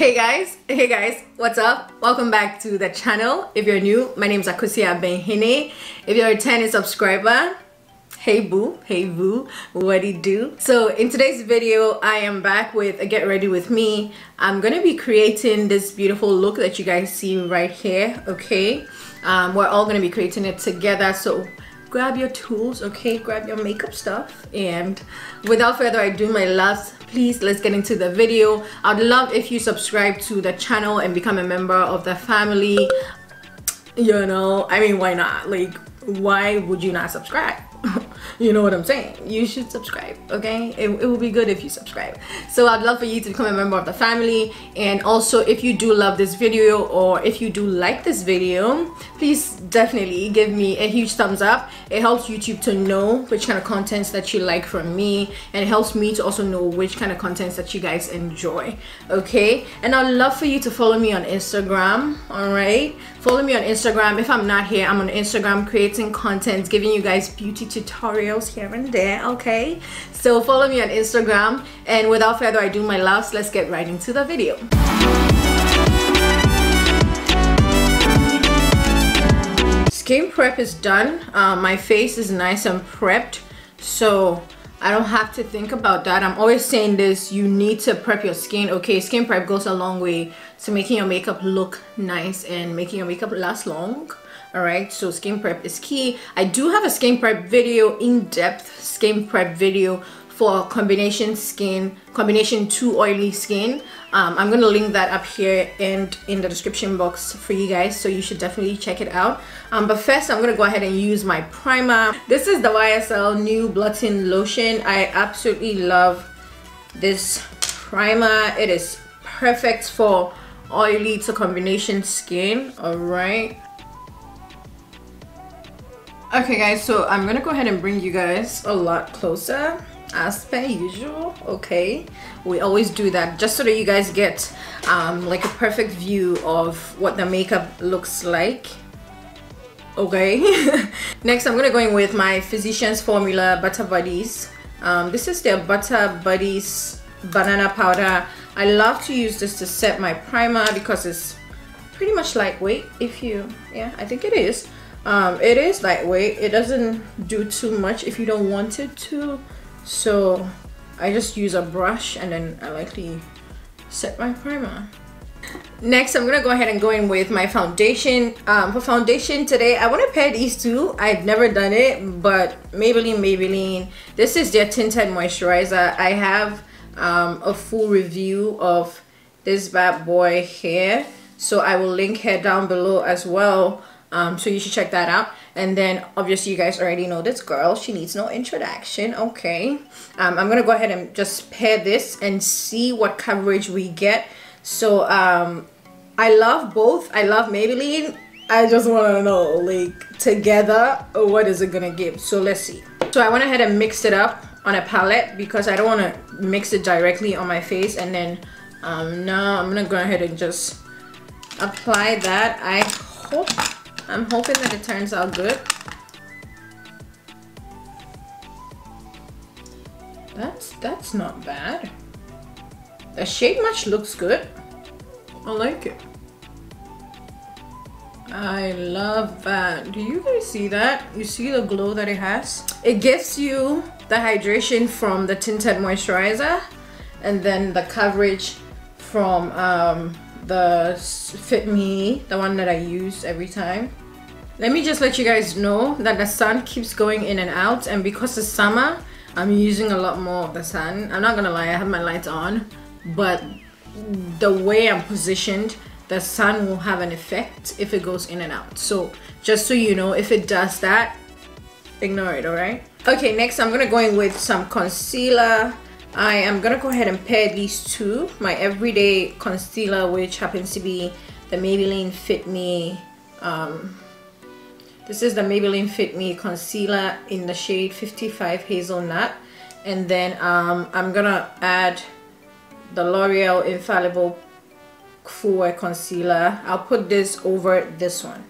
Hey guys, what's up? Welcome back to the channel. If you're new, my name is Akosua Benhene. If you're a returning subscriber, hey boo, hey boo, what do you do? So in today's video, I am back with a get ready with me. I'm gonna be creating this beautiful look that you guys see right here, okay? We're all gonna be creating it together, so grab your tools, okay? Grab your makeup stuff, and without further ado, my loves, please let's get into the video. I'd love if you subscribe to the channel and become a member of the family. You know, I mean, why not? Like, why would you not subscribe? You know what I'm saying? You should subscribe, okay? It will be good if you subscribe. So I'd love for you to become a member of the family. And also, if you do love this video, or if you do like this video, please definitely give me a huge thumbs up. It helps YouTube to know which kind of contents that you like from me, and it helps me to also know which kind of contents that you guys enjoy, okay? And I'd love for you to follow me on Instagram, all right? Follow me on Instagram. If I'm not here, I'm on Instagram creating content, giving you guys beauty tutorials here and there, okay? So follow me on Instagram, and without further ado, my loves, let's get right into the video. Skin prep is done. My face is nice and prepped, so I don't have to think about that. I'm always saying this, you need to prep your skin, okay? Skin prep goes a long way to making your makeup look nice and making your makeup last long, all right? So skin prep is key. I do have a skin prep video, in-depth skin prep video for combination 2 oily skin. I'm gonna link that up here and in the description box for you guys, so you should definitely check it out. But first, I'm gonna go ahead and use my primer. This is the YSL new blotting lotion. I absolutely love this primer. It is perfect for oily to combination skin, all right? Okay guys, so I'm gonna go ahead and bring you guys a lot closer, as per usual, okay? We always do that just so that you guys get like a perfect view of what the makeup looks like, okay? Next, I'm gonna go in with my Physicians Formula Butter Buddies. This is their Butter Buddies banana powder. I love to use this to set my primer because it's pretty much lightweight. I think it is. It is lightweight. It doesn't do too much if you don't want it to. So I just use a brush and then I lightly set my primer. Next, I'm gonna go ahead and go in with my foundation. For foundation today, I want to pair these two. I've never done it, but Maybelline, this is their tinted moisturizer. I have a full review of this bad boy here, so I will link her down below as well. So you should check that out. And then obviously you guys already know this girl, she needs no introduction, okay? I'm gonna go ahead and just pair this and see what coverage we get. So I love both. I love Maybelline. I just want to know, like, together, what is it gonna give? So let's see. So I went ahead and mixed it up on a palette because I don't want to mix it directly on my face. And then now I'm gonna go ahead and just apply that. I'm hoping that it turns out good. That's not bad. The shade match looks good. I like it. I love that. Do you guys see that? You see the glow that it has? It gives you the hydration from the tinted moisturizer, and then the coverage from the Fit Me, the one that I use every time. Let me just let you guys know that the sun keeps going in and out, and because it's summer, I'm using a lot more of the sun. I'm not gonna lie, I have my lights on, but the way I'm positioned, the sun will have an effect if it goes in and out. So just so you know, if it does that, ignore it, all right? Okay, next I'm gonna go in with some concealer. I am gonna go ahead and pair these two. My everyday concealer, which happens to be the Maybelline Fit Me. This is the Maybelline Fit Me concealer in the shade 55 Hazelnut. And then I'm gonna add the L'Oreal Infallible Full Wear Concealer. I'll put this over this one.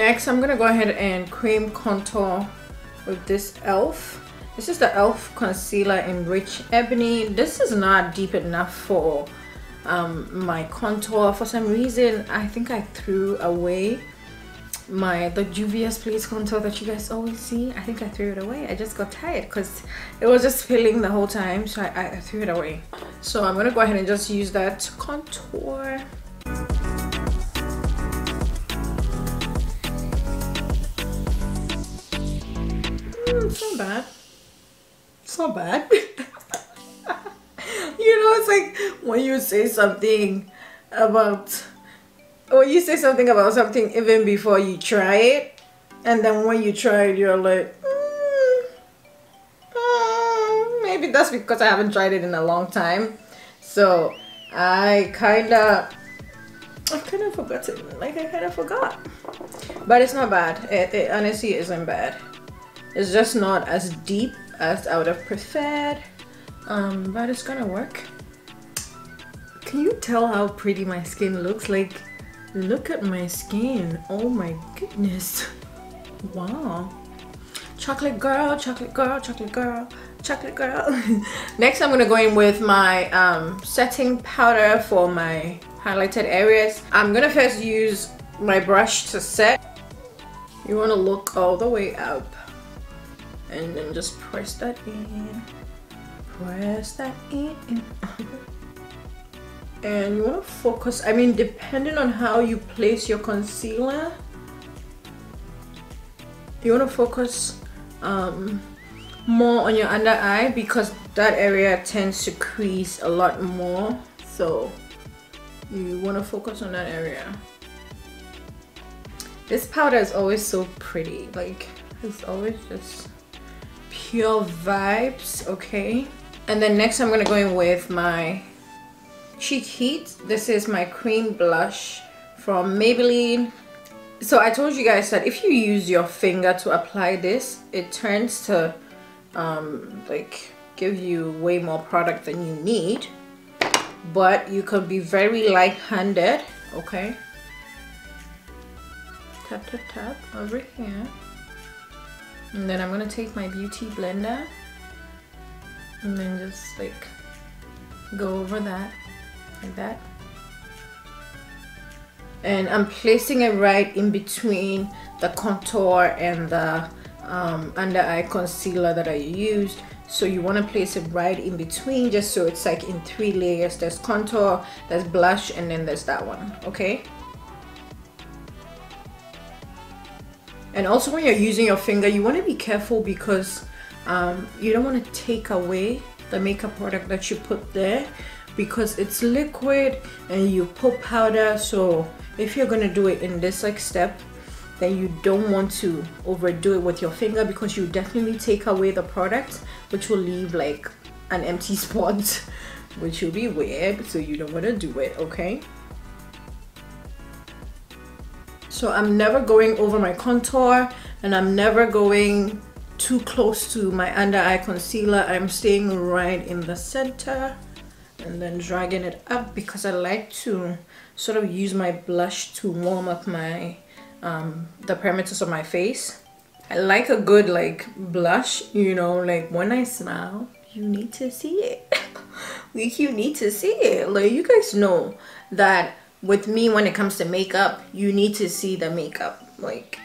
Next, I'm gonna go ahead and cream contour with this e.l.f. This is the e.l.f. concealer in Rich Ebony. This is not deep enough for my contour. For some reason, I think I threw away the Juvia's Place contour that you guys always see. I think I threw it away. I just got tired because it was just peeling the whole time, so I threw it away. So I'm gonna go ahead and just use that to contour. It's not bad. It's not bad. You know, it's like when you say something about something even before you try it, and then when you try it, you're like, maybe that's because I haven't tried it in a long time. So I kind of forgot it. Like, I kind of forgot. But it's not bad. It honestly isn't bad. It's just not as deep as I would have preferred, but it's gonna work. Can you tell how pretty my skin looks? Like, look at my skin. Oh my goodness. Wow. Chocolate girl, chocolate girl, chocolate girl, chocolate girl. Next, I'm gonna go in with my setting powder for my highlighted areas. I'm gonna first use my brush to set. You wanna look all the way up. And then just press that in. Press that in. And you want to focus, I mean, depending on how you place your concealer, you want to focus more on your under eye, because that area tends to crease a lot more. So you want to focus on that area. This powder is always so pretty. Like, it's always just pure vibes, okay? And then next, I'm gonna go in with my cheek heat. This is my cream blush from Maybelline. So I told you guys that if you use your finger to apply this, it turns to like give you way more product than you need, but you could be very light-handed, okay? Tap, tap, tap over here. And then I'm gonna take my beauty blender and then just like go over that, like that. And I'm placing it right in between the contour and the under eye concealer that I used. So you wanna place it right in between, just so it's like in three layers. There's contour, there's blush, and then there's that one, okay? And also, when you're using your finger, you want to be careful, because you don't want to take away the makeup product that you put there, because it's liquid and you put powder. So if you're going to do it in this like step, then you don't want to overdo it with your finger, because you definitely take away the product, which will leave like an empty spot, which will be weird. So you don't want to do it, okay? So I'm never going over my contour, and I'm never going too close to my under eye concealer. I'm staying right in the center and then dragging it up, because I like to sort of use my blush to warm up my the perimeters of my face. I like a good like blush, you know, like when I smile, you need to see it. Like, you need to see it. Like, you guys know that with me, when it comes to makeup, you need to see the makeup. Like,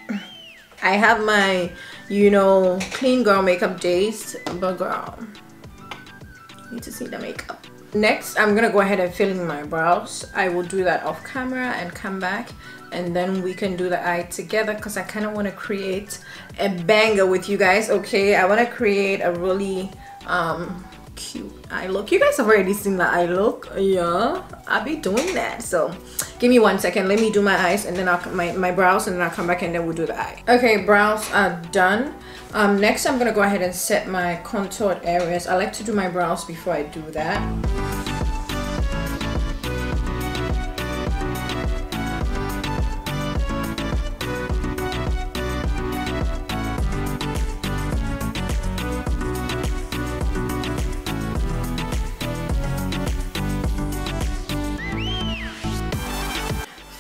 I have my, you know, clean girl makeup days, but girl, you need to see the makeup. Next, I'm gonna go ahead and fill in my brows. I will do that off camera and come back, and then we can do the eye together, because I kind of want to create a banger with you guys, okay? I want to create a really cute eye look. You guys have already seen the eye look. Yeah, I'll be doing that. So give me 1 second, let me do my eyes, and then I'll my brows, and then I'll come back and then we'll do the eye. Okay, brows are done. Next, I'm gonna go ahead and set my contoured areas. I like to do my brows before I do that.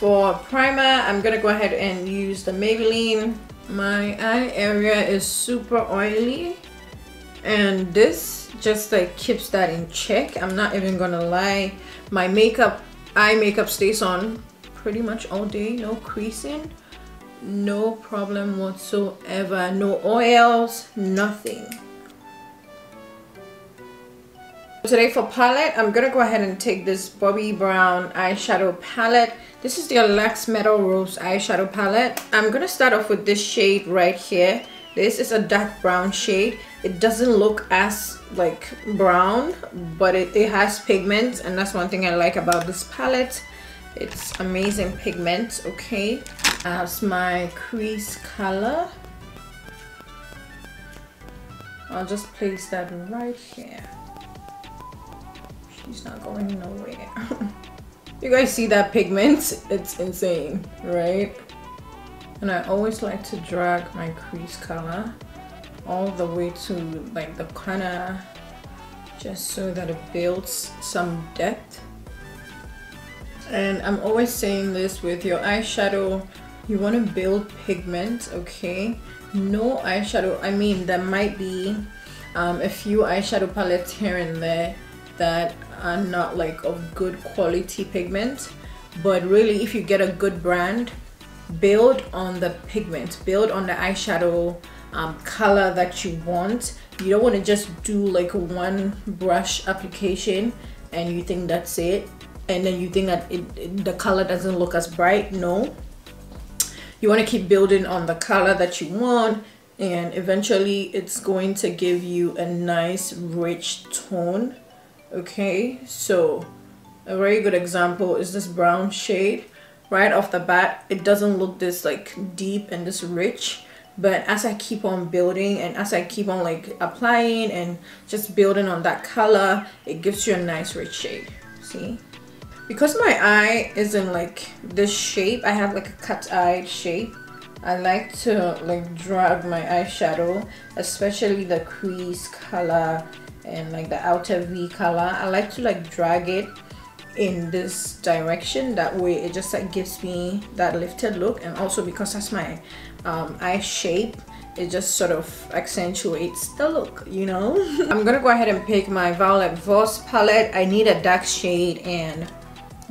For primer, I'm gonna go ahead and use the Maybelline. My eye area is super oily, and this just like keeps that in check. I'm not even gonna lie, my makeup, eye makeup stays on pretty much all day, no creasing, no problem whatsoever, no oils, nothing. Today for palette, I'm gonna go ahead and take this Bobbi Brown eyeshadow palette. This is their Luxe Metal Rose eyeshadow palette. I'm gonna start off with this shade right here. This is a dark brown shade. It doesn't look as like brown, but it has pigments, and that's one thing I like about this palette. It's amazing pigments. Okay, that's my crease color. I'll just place that right here. She's not going nowhere. You guys see that pigment? It's insane, right? And I always like to drag my crease color all the way to like the corner, just so that it builds some depth. And I'm always saying this, with your eyeshadow, you want to build pigment, okay? No eyeshadow, I mean, there might be a few eyeshadow palettes here and there that are not like of good quality pigment, but really, if you get a good brand, build on the pigment, build on the eyeshadow color that you want. You don't want to just do like one brush application and you think that's it, and then you think that the color doesn't look as bright. No, you want to keep building on the color that you want, and eventually it's going to give you a nice rich tone. Okay, so a very good example is this brown shade. Right off the bat, it doesn't look this like deep and this rich, but as I keep on building and as I keep on like applying and just building on that color, it gives you a nice rich shade. See, because my eye isn't like this shape, I have like a cut-eye shape, I like to like drag my eyeshadow, especially the crease color and like the outer V color. I like to like drag it in this direction, that way it just like gives me that lifted look, and also because that's my eye shape, it just sort of accentuates the look, you know. I'm gonna go ahead and pick my Violet Voss palette. I need a dark shade, and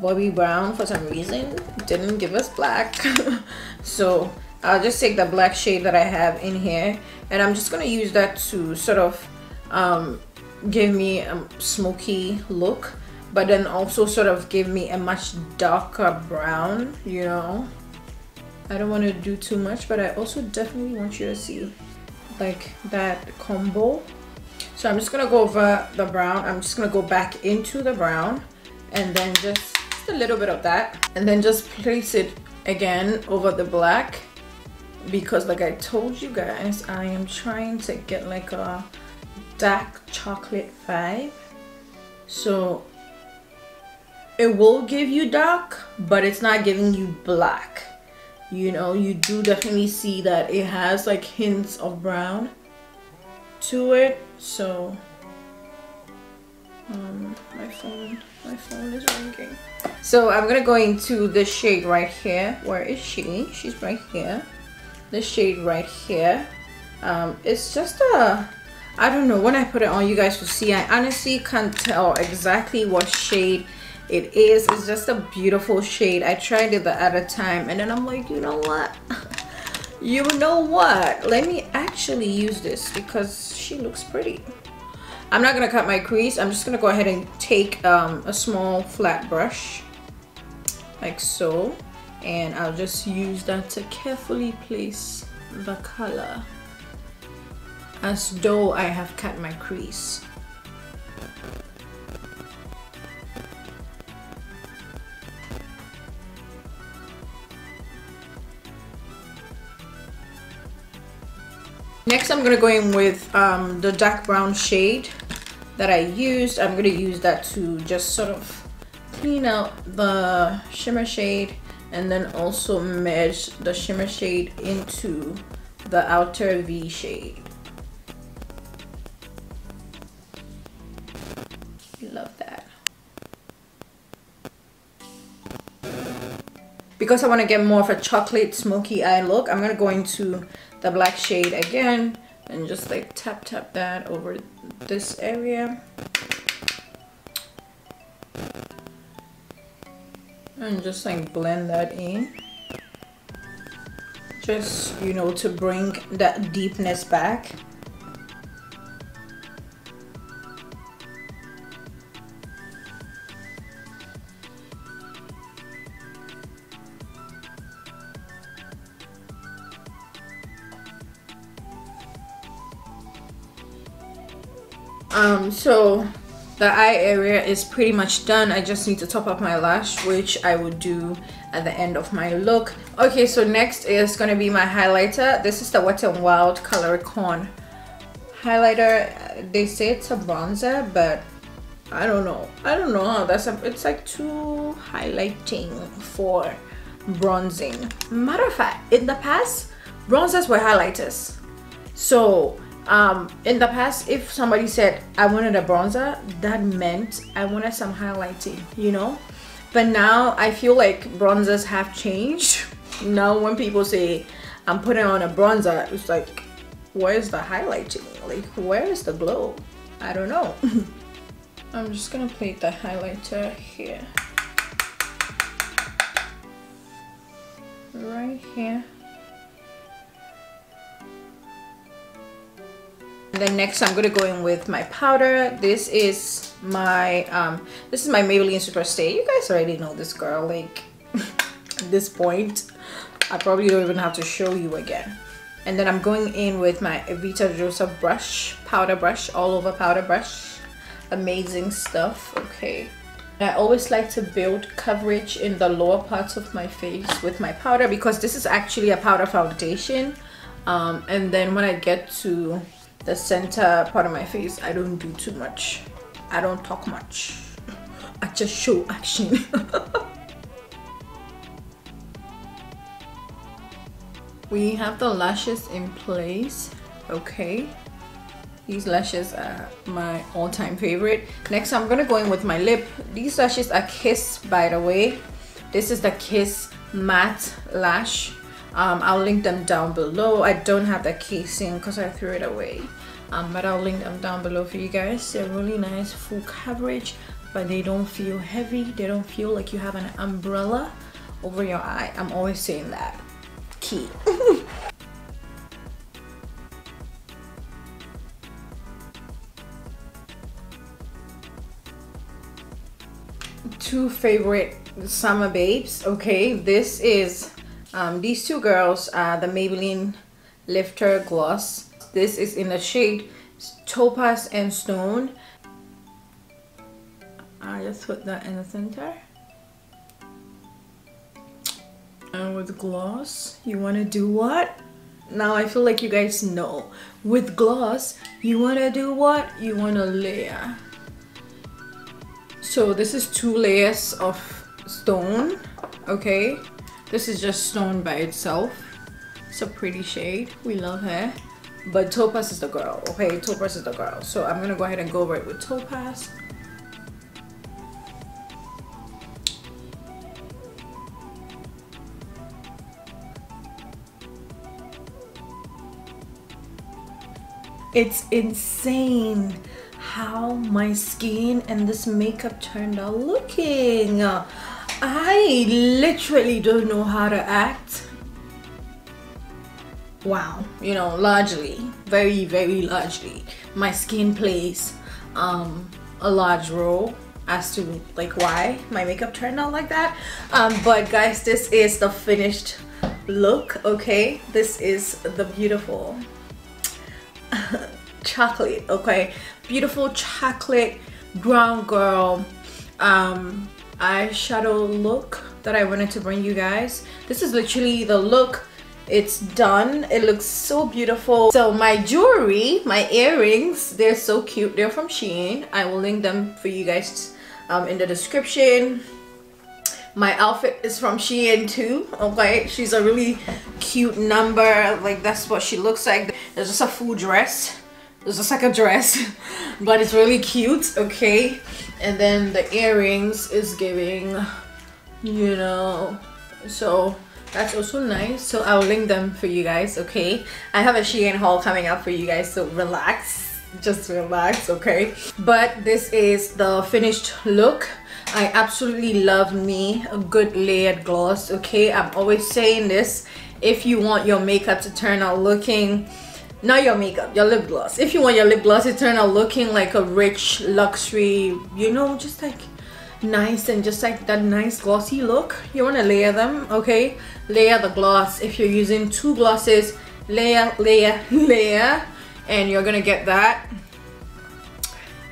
Bobbi Brown for some reason didn't give us black. So I'll just take the black shade that I have in here, and I'm just gonna use that to sort of give me a smoky look, but then also sort of give me a much darker brown, you know. I don't want to do too much, but I also definitely want you to see like that combo. So I'm just gonna go over the brown, I'm just gonna go back into the brown, and then just a little bit of that, and then just place it again over the black, because like I told you guys, I am trying to get like a dark chocolate vibe. So it will give you dark, but it's not giving you black, you know. You do definitely see that it has like hints of brown to it. So my phone is ringing. So I'm gonna go into this shade right here. Where is she? She's right here. This shade right here, it's just a, I don't know, when I put it on, you guys will see. I honestly can't tell exactly what shade it is. It's just a beautiful shade. I tried it the other time, and then I'm like, you know what? You know what? Let me actually use this, because she looks pretty. I'm not going to cut my crease. I'm just going to go ahead and take a small flat brush, like so. And I'll just use that to carefully place the color, as though I have cut my crease. Next, I'm going to go in with the dark brown shade that I used. I'm going to use that to just sort of clean out the shimmer shade, and then also merge the shimmer shade into the outer V shade. because I want to get more of a chocolate smoky eye look, I'm going to go into the black shade again and just like tap that over this area and just like blend that in, just, you know, to bring that deepness back. So the eye area is pretty much done. I just need to top up my lash, which I would do at the end of my look. Okay, so next is going to be my highlighter. This is the Wet n Wild Coloricon highlighter. They say it's a bronzer, but I don't know how that's a, it's like too highlighting for bronzing. Matter of fact, in the past, bronzers were highlighters. So in the past, if somebody said I wanted a bronzer, that meant I wanted some highlighting, you know. But now I feel like bronzers have changed. Now when people say I'm putting on a bronzer, it's like, where's the highlighting? Like, where is the glow? I don't know. I'm just gonna plate the highlighter here, right here. Then next I'm gonna go in with my powder. This is my Maybelline Superstay. You guys already know this girl, like at this point I probably don't even have to show you again. And then I'm going in with my Evita Joseph brush, powder brush, all over powder brush. Amazing stuff. Okay, I always like to build coverage in the lower parts of my face with my powder, because this is actually a powder foundation, and then when I get to the center part of my face, I don't do too much. I don't talk much. I just show action. We have the lashes in place. Okay, these lashes are my all-time favorite. Next I'm gonna go in with my lip. These lashes are Kiss, by the way. This is the Kiss matte lash. I'll link them down below. I don't have the casing because I threw it away, but I'll link them down below for you guys. They're really nice, full coverage, but they don't feel heavy. They don't feel like you have an umbrella over your eye. I'm always saying that. Key. Two favorite summer babes. Okay, this is these two girls are the Maybelline Lifter Gloss. This is in the shade Topaz and Stone. I just put that in the center. And with gloss, you want to do what? Now I feel like you guys know. With gloss, you want to do what? You want to layer. So this is 2 layers of stone, okay? This is just stone by itself. It's a pretty shade. We love her. But Topaz is the girl. Okay, Topaz is the girl. So I'm gonna go ahead and go over it with Topaz. It's insane how my skin and this makeup turned out looking. I literally don't know how to act. Wow, you know, largely, very largely, my skin plays a large role as to like why my makeup turned out like that. But guys, this is the finished look. Okay, this is the beautiful chocolate. Okay, beautiful chocolate brown girl eyeshadow look that I wanted to bring you guys. This is literally the look. It's done. It looks so beautiful. So my jewelry, my earrings, they're so cute. They're from Shein. I will link them for you guys in the description. My outfit is from Shein too. Okay, she's a really cute number. Like, that's what she looks like. There's just a full dress. It's just like a dress, but it's really cute, okay? And then the earrings is giving, you know, so that's also nice. So I'll link them for you guys, okay? I have a Shein haul coming up for you guys, so relax, just relax, okay? But this is the finished look. I absolutely love me a good layered gloss, okay? I'm always saying this. If you want your makeup to turn out looking, not your makeup, your lip gloss. If you want your lip gloss to turn out looking like a rich luxury, you know, just like nice and just like that nice glossy look, you want to layer them, okay? Layer the gloss. If you're using two glosses, layer, and you're gonna get that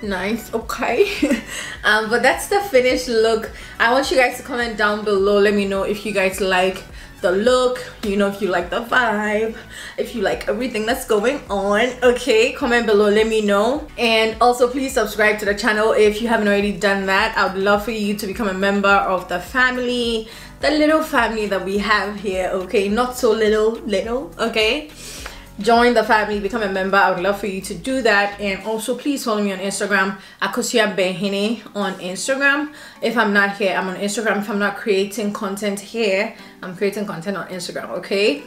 nice, okay? But that's the finished look. I want you guys to comment down below, let me know if you guys like the look, you know, if you like the vibe, if you like everything that's going on, okay? Comment below, let me know. And also please subscribe to the channel if you haven't already done that. I would love for you to become a member of the family, the little family that we have here, okay? Not so little, okay? Join the family, become a member. I would love for you to do that. And also please follow me on Instagram, Akosua Benhene on Instagram. If I'm not here, I'm on Instagram. If I'm not creating content here, I'm creating content on Instagram, okay?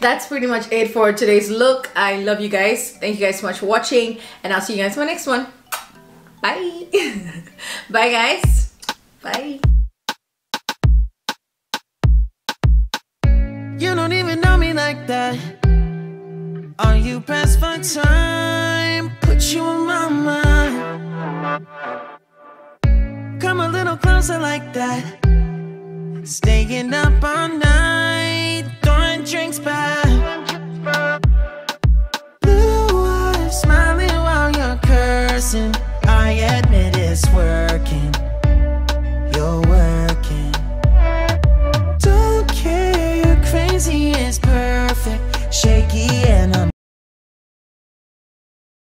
That's pretty much it for today's look. I love you guys. Thank you guys so much for watching, and I'll see you guys in my next one. Bye. Bye guys. Bye. You don't even know me like that. Are you pressed for time? Put you in my mind. Come a little closer like that. Staying up all night, throwing drinks back.